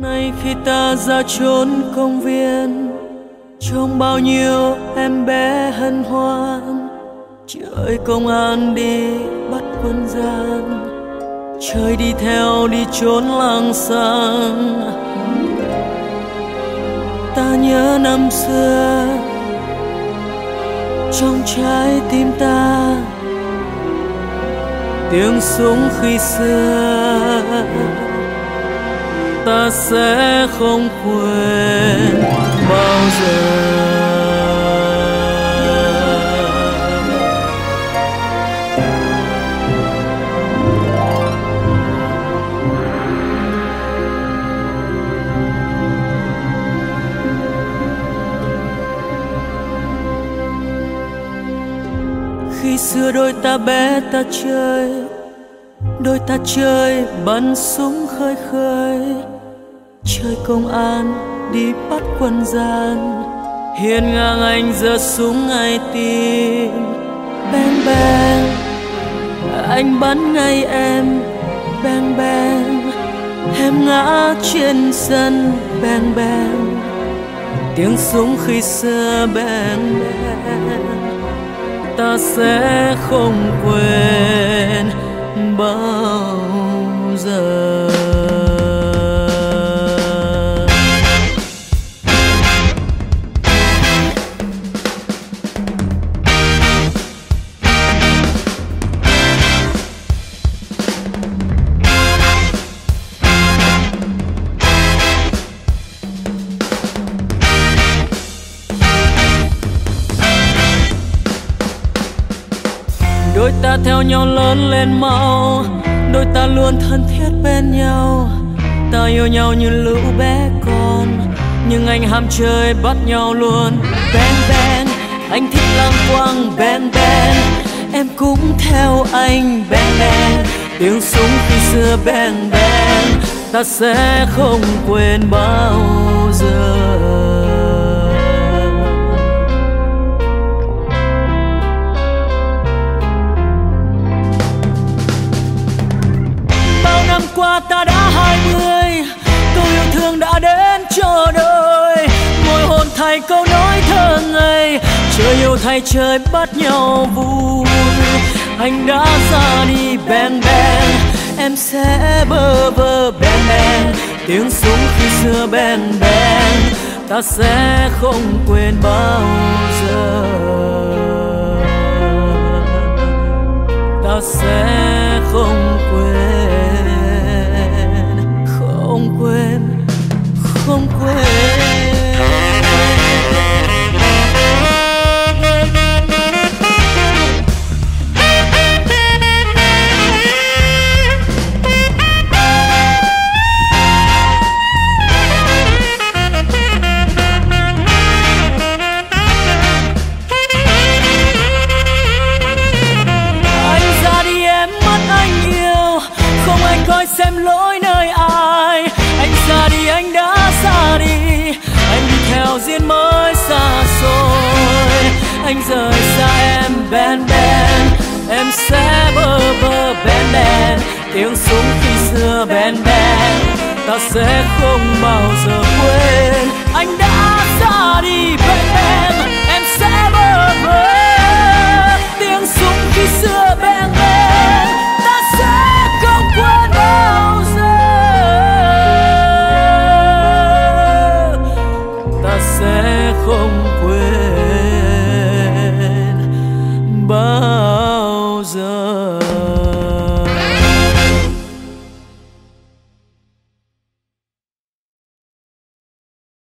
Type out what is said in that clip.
Nay khi ta ra chốn công viên, trong bao nhiêu em bé hân hoan, trời công an đi bắt quân gian, trời đi theo đi trốn lang sang. Ta nhớ năm xưa, trong trái tim ta tiếng súng khi xưa ta sẽ không quên bao giờ. Khi xưa đôi ta bé ta chơi, đôi ta chơi bắn súng khơi khơi, trời công an đi bắt quân gian, hiên ngang anh giơ súng ngay tim. Bang bang, anh bắn ngay em. Bang bang, em ngã trên sân. Bang bang, tiếng súng khi xưa. Bang bang, ta sẽ không quên bao giờ. Đôi ta theo nhau lớn lên mau, đôi ta luôn thân thiết bên nhau. Ta yêu nhau như lũ bé con, nhưng anh ham chơi bắt nhau luôn. Bang bang, anh thích lang quang. Bang bang, em cũng theo anh. Bang bang, tiếng súng khi xưa. Bang bang, ta sẽ không quên bao giờ. Qua ta đã 20, câu yêu thương đã đến cho đôi, môi hôn thay câu nói thơ ngây, trời yêu thay trời bắt nhau vui. Anh đã ra đi. Bang bang, em sẽ bơ vơ. Bang bang, tiếng súng khi xưa. Bang bang, ta sẽ không quên bao giờ. Ta sẽ không quên, không quên, không quên. Anh ra đi em mất anh yêu, không anh coi xem lỗi nơi ai. Anh ra đi, anh đã ra đi, anh đi theo duyên mới xa xôi. Anh rời xa em. Bang bang, em sẽ bơ vơ. Bang bang, tiếng súng khi xưa. Bang bang, ta sẽ không bao giờ quên. Anh đã ra đi. Bang bang, em sẽ bơ vơ. Tiếng súng khi xưa. Bang bang, ta sẽ không quên bao giờ. Sẽ không quên bao giờ.